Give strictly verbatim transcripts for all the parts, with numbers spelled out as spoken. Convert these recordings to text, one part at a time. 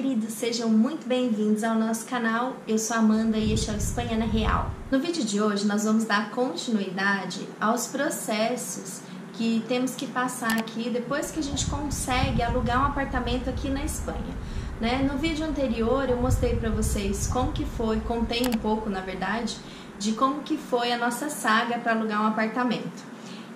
queridos, sejam muito bem-vindos ao nosso canal. Eu sou a Amanda e este é o Espanha na Real. No vídeo de hoje nós vamos dar continuidade aos processos que temos que passar aqui depois que a gente consegue alugar um apartamento aqui na Espanha, né? No vídeo anterior eu mostrei para vocês como que foi, contei um pouco na verdade, de como que foi a nossa saga para alugar um apartamento.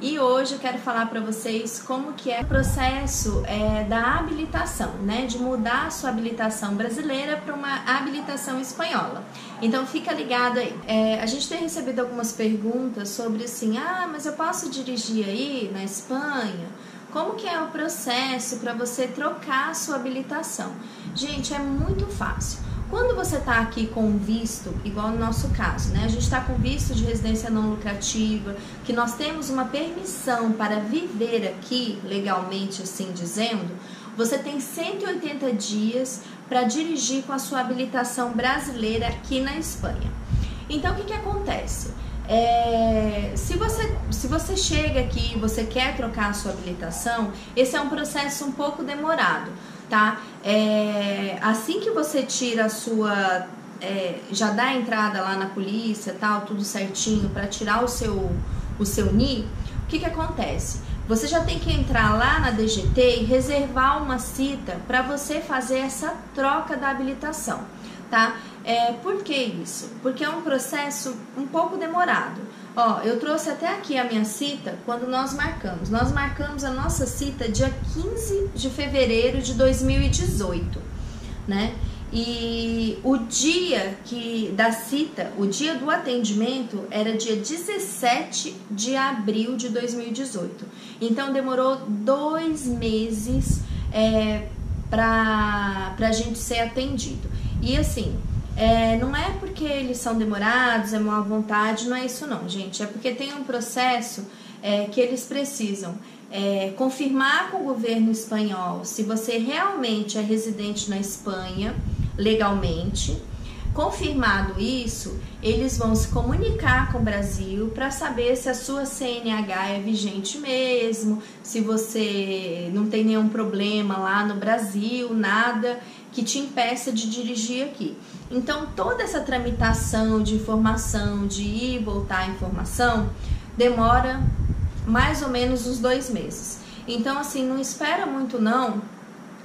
E hoje eu quero falar para vocês como que é o processo é, da habilitação, né? De mudar a sua habilitação brasileira para uma habilitação espanhola. Então fica ligado aí. É, a gente tem recebido algumas perguntas sobre assim, ah, mas eu posso dirigir aí na Espanha? Como que é o processo para você trocar a sua habilitação? Gente, é muito fácil. Quando você está aqui com visto, igual no nosso caso, né? A gente está com visto de residência não lucrativa, que nós temos uma permissão para viver aqui, legalmente assim dizendo, você tem cento e oitenta dias para dirigir com a sua habilitação brasileira aqui na Espanha. Então, o que que acontece? É, se, você, se você chega aqui e você quer trocar a sua habilitação, esse é um processo um pouco demorado, tá? É, assim que você tira a sua... É, já dá a entrada lá na polícia, tal, tudo certinho, para tirar o seu, o seu N I, o que que acontece? Você já tem que entrar lá na D G T e reservar uma cita para você fazer essa troca da habilitação, tá? É, por que isso? Porque é um processo um pouco demorado. Ó, eu trouxe até aqui a minha cita quando nós marcamos. Nós marcamos a nossa cita dia quinze de fevereiro de dois mil e dezoito, né? E o dia que, da cita, o dia do atendimento era dia dezessete de abril de dois mil e dezoito. Então demorou dois meses é, para a gente ser atendido. E assim... É, não é porque eles são demorados, é má vontade, não é isso não, gente. É porque tem um processo é, que eles precisam é, confirmar com o governo espanhol se você realmente é residente na Espanha legalmente. Confirmado isso, eles vão se comunicar com o Brasil para saber se a sua C N H é vigente mesmo, se você não tem nenhum problema lá no Brasil, nada que te impeça de dirigir aqui. Então, toda essa tramitação de informação, de ir e voltar a informação, demora mais ou menos uns dois meses. Então, assim, não espera muito não.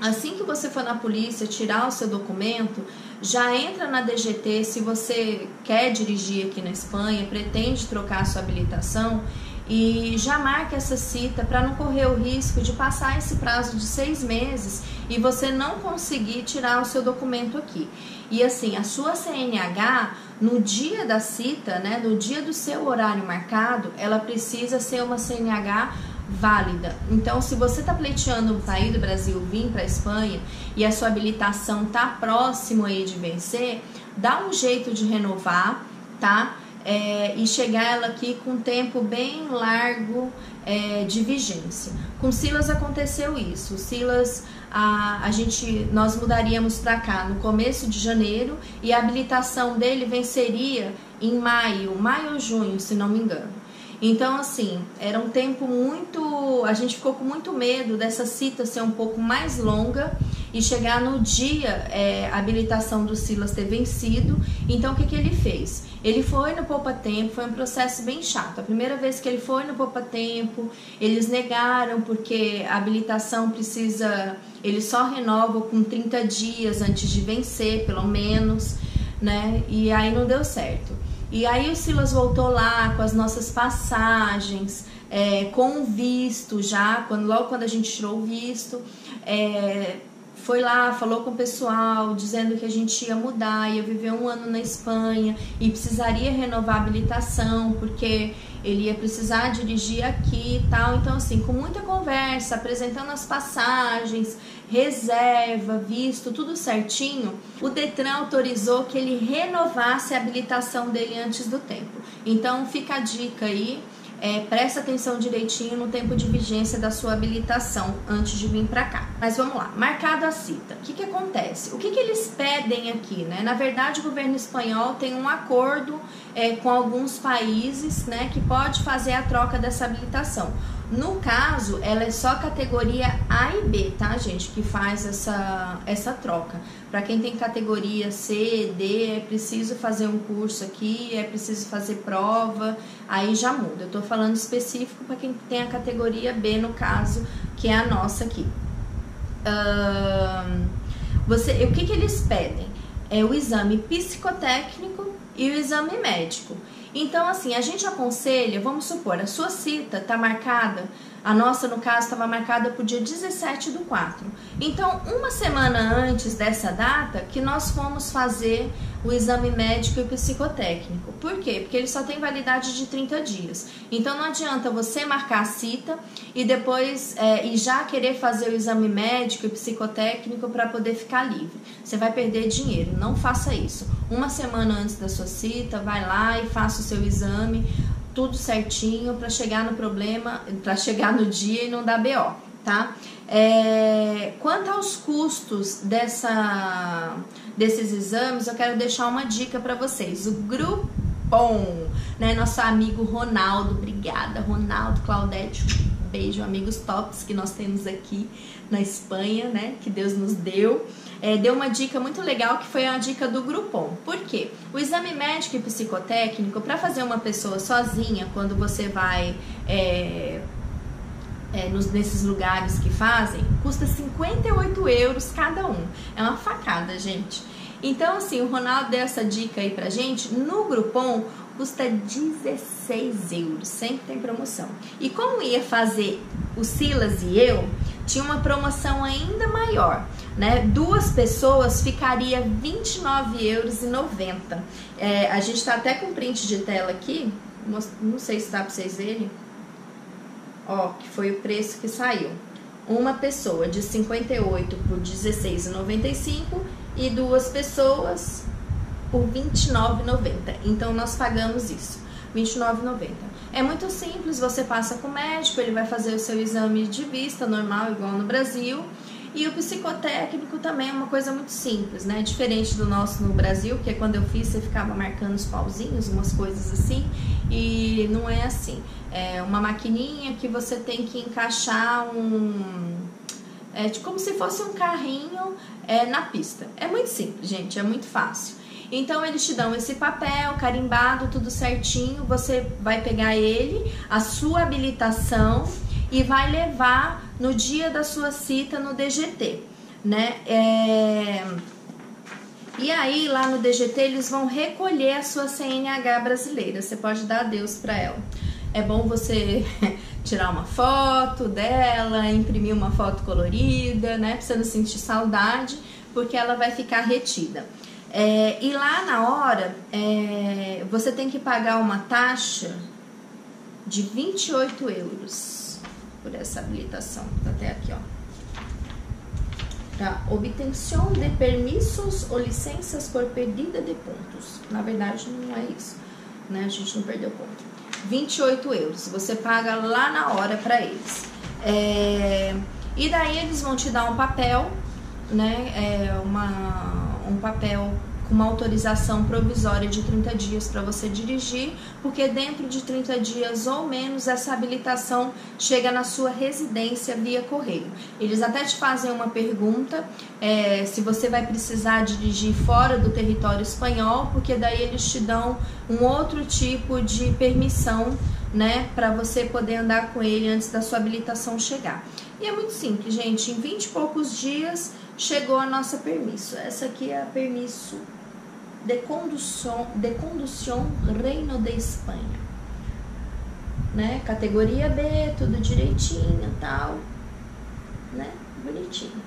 Assim que você for na polícia tirar o seu documento, já entra na D G T se você quer dirigir aqui na Espanha, pretende trocar a sua habilitação, e já marca essa cita para não correr o risco de passar esse prazo de seis meses e você não conseguir tirar o seu documento aqui. E assim, a sua C N H, no dia da cita, né, no dia do seu horário marcado, ela precisa ser uma C N H válida. Então, se você está pleiteando sair do Brasil, vir para a Espanha e a sua habilitação tá próximo aí de vencer, dá um jeito de renovar, tá? É, e chegar ela aqui com um tempo bem largo é, de vigência. Com o Silas aconteceu isso. O Silas, a, a gente, nós mudaríamos para cá no começo de janeiro e a habilitação dele venceria em maio, maio ou junho, se não me engano. Então, assim, era um tempo muito... A gente ficou com muito medo dessa cita ser um pouco mais longa e chegar no dia é, a habilitação do Silas ter vencido. Então, o que que ele fez? Ele foi no Poupatempo, foi um processo bem chato. A primeira vez que ele foi no Poupatempo, eles negaram porque a habilitação precisa... Ele só renova com trinta dias antes de vencer, pelo menos, né? E aí não deu certo. E aí o Silas voltou lá com as nossas passagens, é, com o visto já, quando, logo quando a gente tirou o visto, é, foi lá, falou com o pessoal, dizendo que a gente ia mudar, ia viver um ano na Espanha e precisaria renovar a habilitação, porque ele ia precisar dirigir aqui e tal. Então, assim, com muita conversa, apresentando as passagens, reserva, visto, tudo certinho, o Detran autorizou que ele renovasse a habilitação dele antes do tempo. Então, fica a dica aí, é, presta atenção direitinho no tempo de vigência da sua habilitação antes de vir pra cá. Mas vamos lá, marcado a cita, o que que acontece? O que que eles pedem aqui, né? Na verdade, o governo espanhol tem um acordo é, com alguns países, né, que pode fazer a troca dessa habilitação. No caso, ela é só categoria A e B, tá, gente? Que faz essa, essa troca. Para quem tem categoria C, D, é preciso fazer um curso aqui, é preciso fazer prova, aí já muda. Eu tô falando específico para quem tem a categoria B, no caso, que é a nossa aqui. Uh, você, o que que eles pedem? É o exame psicotécnico e o exame médico. Então, assim, a gente aconselha, vamos supor, a sua cita está marcada, a nossa, no caso, estava marcada para o dia dezessete do quatro. Então, uma semana antes dessa data, que nós fomos fazer o exame médico e o psicotécnico. Por quê? Porque ele só tem validade de trinta dias. Então, não adianta você marcar a cita e depois é, e já querer fazer o exame médico e psicotécnico para poder ficar livre. Você vai perder dinheiro, não faça isso. Uma semana antes da sua cita, vai lá e faça o seu exame, tudo certinho, para chegar no problema, para chegar no dia e não dar B O, tá? É, quanto aos custos dessa, desses exames, eu quero deixar uma dica para vocês. O Groupon, né? Nosso amigo Ronaldo, obrigada, Ronaldo, Claudete, beijo, amigos tops que nós temos aqui na Espanha, né? Que Deus nos deu. É, deu uma dica muito legal, que foi a dica do Groupon. Por quê? O exame médico e psicotécnico, para fazer uma pessoa sozinha, quando você vai é, é, nos, nesses lugares que fazem, custa cinquenta e oito euros cada um. É uma facada, gente. Então, assim, o Ronaldo deu essa dica aí pra gente. No Groupon, custa dezesseis euros. Sempre tem promoção. E como ia fazer o Silas e eu, tinha uma promoção ainda maior, né? Duas pessoas ficaria vinte e nove euros e noventa. É, a gente tá até com print de tela aqui, não sei se tá pra vocês verem. Ó, que foi o preço que saiu. Uma pessoa de cinquenta e oito por dezesseis e noventa e cinco e duas pessoas por vinte e nove e noventa. Então nós pagamos isso, vinte e nove e noventa. É muito simples, você passa com o médico, ele vai fazer o seu exame de vista normal, igual no Brasil. E o psicotécnico também é uma coisa muito simples, né? Diferente do nosso no Brasil, que quando eu fiz, você ficava marcando os pauzinhos, umas coisas assim, e não é assim. É uma maquininha que você tem que encaixar um... É como se fosse um carrinho é, na pista. É muito simples, gente, é muito fácil. Então, eles te dão esse papel carimbado, tudo certinho, você vai pegar ele, a sua habilitação, e vai levar no dia da sua cita no D G T, né? É... E aí, lá no D G T, eles vão recolher a sua C N H brasileira. Você pode dar adeus para ela. É bom você tirar uma foto dela, imprimir uma foto colorida, né? Pra você não sentir saudade, porque ela vai ficar retida. É... E lá na hora, é... você tem que pagar uma taxa de vinte e oito euros. Por essa habilitação, tá até aqui, ó. Tá, obtenção de permissos ou licenças por perdida de pontos. Na verdade, não é isso, né? A gente não perdeu ponto. vinte e oito euros, você paga lá na hora pra eles. É... E daí eles vão te dar um papel, né? É uma... um papel com uma autorização provisória de trinta dias para você dirigir, porque dentro de trinta dias ou menos essa habilitação chega na sua residência via correio. Eles até te fazem uma pergunta é, se você vai precisar dirigir fora do território espanhol, porque daí eles te dão um outro tipo de permissão, né, para você poder andar com ele antes da sua habilitação chegar. E é muito simples, gente, em vinte e poucos dias chegou a nossa permisso. Essa aqui é a permisso de condução, de condução Reino de Espanha, né? Categoria B, tudo direitinho, tal, né? Bonitinho.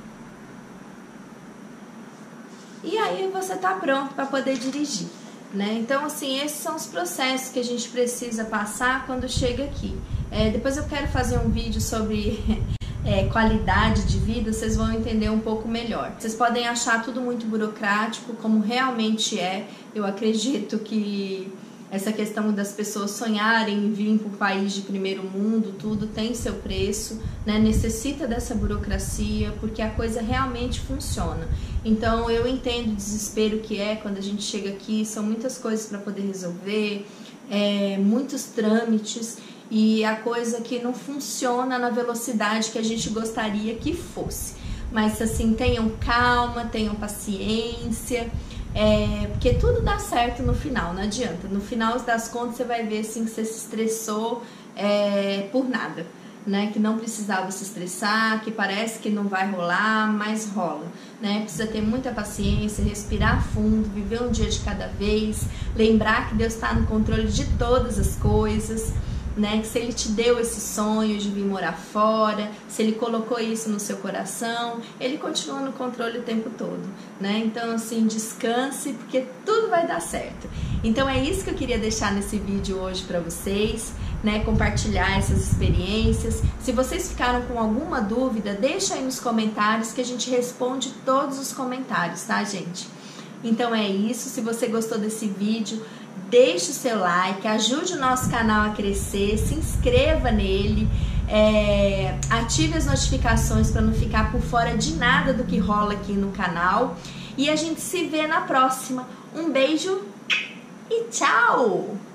E aí você tá pronto para poder dirigir, né? Então, assim, esses são os processos que a gente precisa passar quando chega aqui. É, depois eu quero fazer um vídeo sobre É, qualidade de vida, vocês vão entender um pouco melhor. Vocês podem achar tudo muito burocrático, como realmente é. Eu acredito que essa questão das pessoas sonharem em vir para um país de primeiro mundo, tudo tem seu preço, né? Necessita dessa burocracia, porque a coisa realmente funciona. Então, eu entendo o desespero que é quando a gente chega aqui, são muitas coisas para poder resolver, é, muitos trâmites. e a coisa que não funciona na velocidade que a gente gostaria que fosse. Mas assim, tenham calma, tenham paciência, é, porque tudo dá certo no final, não adianta. No final das contas você vai ver assim que você se estressou é, por nada, né? Que não precisava se estressar, que parece que não vai rolar, mas rola, né? Precisa ter muita paciência, respirar fundo, viver um dia de cada vez, lembrar que Deus está no controle de todas as coisas, né? Que se Ele te deu esse sonho de vir morar fora, se Ele colocou isso no seu coração, Ele continua no controle o tempo todo, né? Então, assim, descanse, porque tudo vai dar certo. Então é isso que eu queria deixar nesse vídeo hoje para vocês, né? Compartilhar essas experiências. Se vocês ficaram com alguma dúvida, deixa aí nos comentários que a gente responde todos os comentários, tá, gente? Então é isso. Se você gostou desse vídeo, deixe o seu like, ajude o nosso canal a crescer, se inscreva nele, é, ative as notificações para não ficar por fora de nada do que rola aqui no canal. E a gente se vê na próxima. Um beijo e tchau!